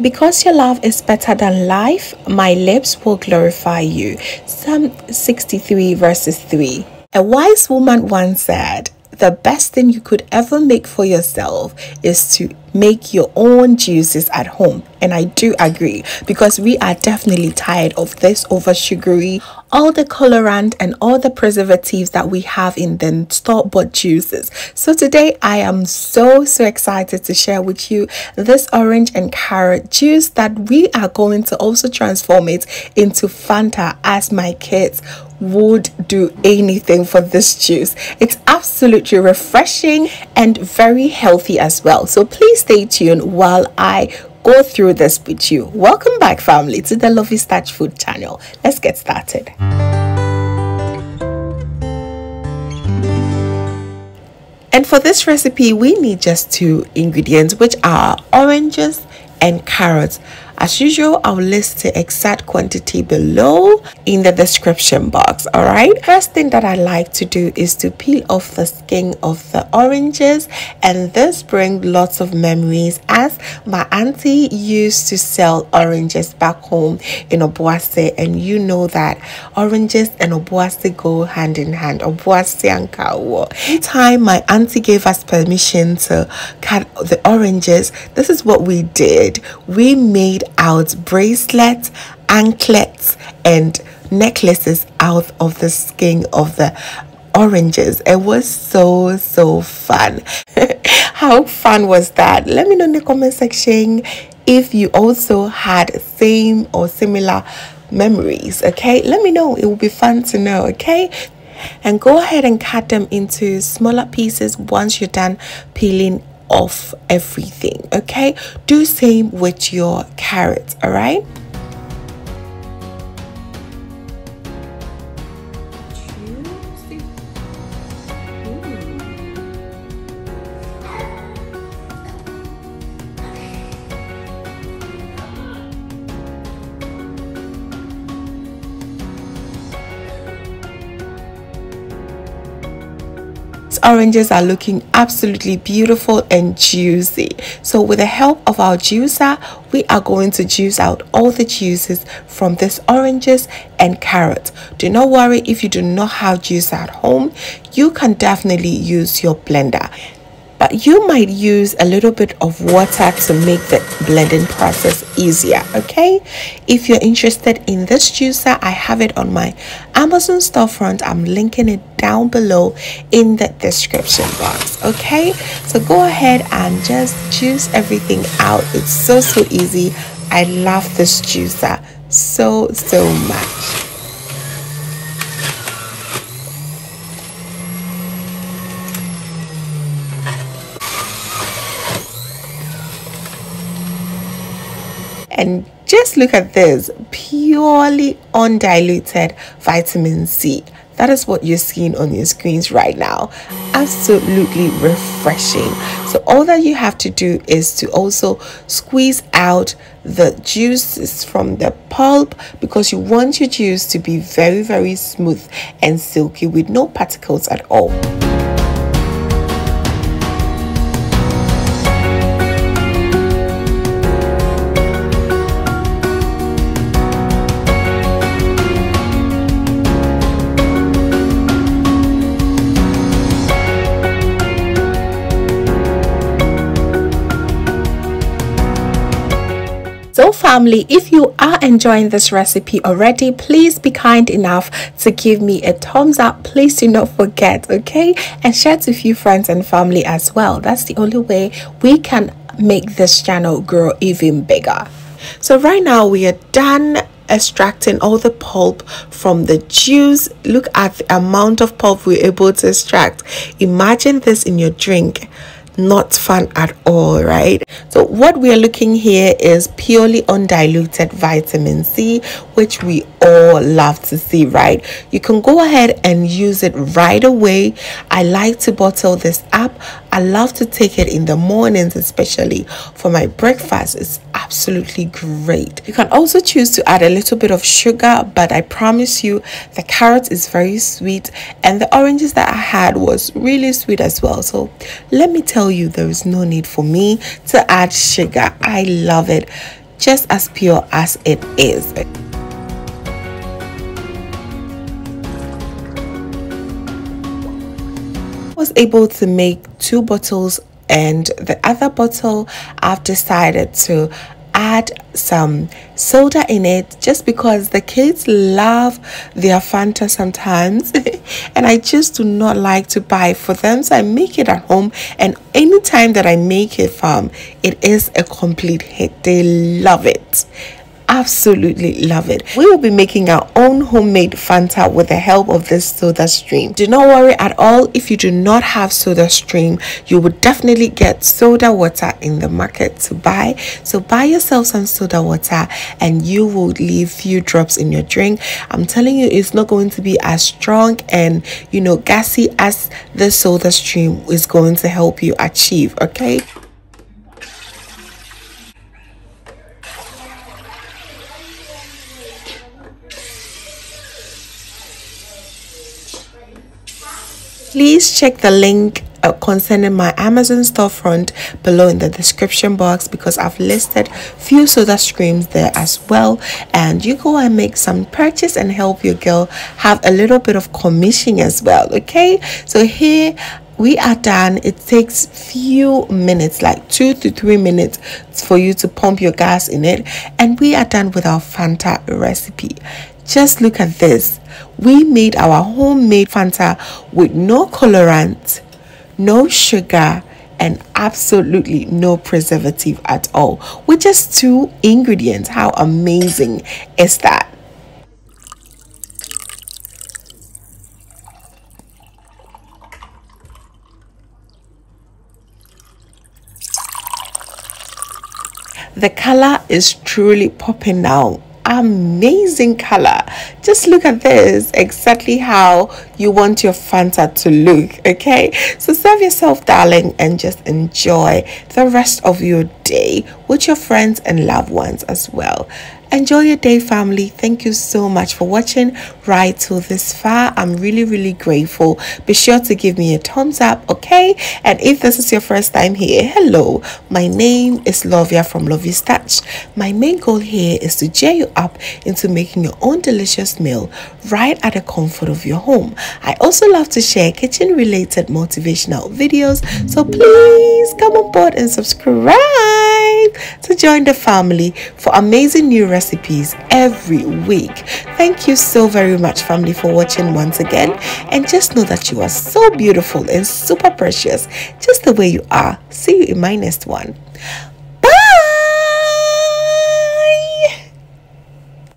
Because your love is better than life, my lips will glorify you. Psalm 63 verses 3. A wise woman once said, the best thing you could ever make for yourself is to make your own juices at home. And I do agree, because we are definitely tired of this over sugary, all the colorant and all the preservatives that we have in the store-bought juices. So today I am so excited to share with you this orange and carrot juice that we are going to also transform it into Fanta, as my kids would do anything for this juice. It's absolutely refreshing and very healthy as well. So please stay tuned while I go through this with you. Welcome back, family, to the Lovystouch Food Channel. Let's get started. And for this recipe, we need just 2 ingredients, which are oranges and carrots. As usual, I'll list the exact quantity below in the description box. All right, first thing that I like to do is to peel off the skin of the oranges, and this brings lots of memories, as my auntie used to sell oranges back home in Obuasi, and you know that oranges and Obuasi go hand in hand. Obuasi and Kawo. Anytime my auntie gave us permission to cut the oranges, this is what we did. We made out bracelets, anklets and necklaces out of the skin of the oranges. It was so fun. How fun was that? Let me know in the comment section if you also had same or similar memories. Okay, let me know, it will be fun to know. Okay, and go ahead and cut them into smaller pieces once you're done peeling off everything. Okay, do same with your carrots. All right, oranges are looking absolutely beautiful and juicy. So with the help of our juicer, we are going to juice out all the juices from these oranges and carrots. Do not worry if you do not have juice at home, you can definitely use your blender, but you might use a little bit of water to make the blending process easier. Okay, if you're interested in this juicer, I have it on my Amazon storefront. I'm linking it down below in the description box. Okay, so go ahead and just juice everything out. It's so easy. I love this juicer so much. And just look at this, purely undiluted vitamin C. That is what you're seeing on your screens right now. Absolutely refreshing. So all that you have to do is to also squeeze out the juices from the pulp, because you want your juice to be very smooth and silky with no particles at all. So family, if you are enjoying this recipe already, please be kind enough to give me a thumbs up. Please do not forget, okay? And share to a few friends and family as well. That's the only way we can make this channel grow even bigger. So right now we are done extracting all the pulp from the juice. Look at the amount of pulp we're able to extract. Imagine this in your drink. Not fun at all, right? So what we are looking here is purely undiluted vitamin C, which we all love to see, right? You can go ahead and use it right away. I like to bottle this up I love to take it in the mornings, especially for my breakfast. It's absolutely great. You can also choose to add a little bit of sugar, but I promise you the carrot is very sweet and the oranges that I had was really sweet as well. So let me tell you, there is no need for me to add sugar. I love it just as pure as it is. Was able to make 2 bottles, and the other bottle I've decided to add some soda in it just because the kids love their Fanta sometimes and I just do not like to buy for them, so I make it at home, and anytime that I make it it is a complete hit. They love it, absolutely love it. We will be making our own homemade Fanta with the help of this SodaStream. Do not worry at all if you do not have SodaStream. You would definitely get soda water in the market to buy, so buy yourself some soda water and you will leave few drops in your drink. I'm telling you, it's not going to be as strong and, you know, gassy as the SodaStream is going to help you achieve. Okay, please check the link concerning my Amazon storefront below in the description box, because I've listed few SodaStreams there as well, and you go and make some purchase and help your girl have a little bit of commission as well. Okay, so here we are done. It takes few minutes, like 2 to 3 minutes, for you to pump your gas in it, and we are done with our Fanta recipe. Just look at this. We made our homemade Fanta with no colorant, no sugar, and absolutely no preservative at all, with just 2 ingredients. How amazing is that? The color is truly popping now. Amazing color. Just look at this, exactly how you want your Fanta to look. Okay, so serve yourself, darling, and just enjoy the rest of your day with your friends and loved ones as well. Enjoy your day, family. Thank you so much for watching right till this far. I'm really grateful. Be sure to give me a thumbs up, okay? And if this is your first time here, hello, my name is Lovia from Lovystouch. My main goal here is to cheer you up into making your own delicious meal right at the comfort of your home. I also love to share kitchen related motivational videos, so please come on board and subscribe to join the family for amazing new recipes every week. Thank you so very much, family, for watching once again, and just know that you are so beautiful and super precious just the way you are. See you in my next one.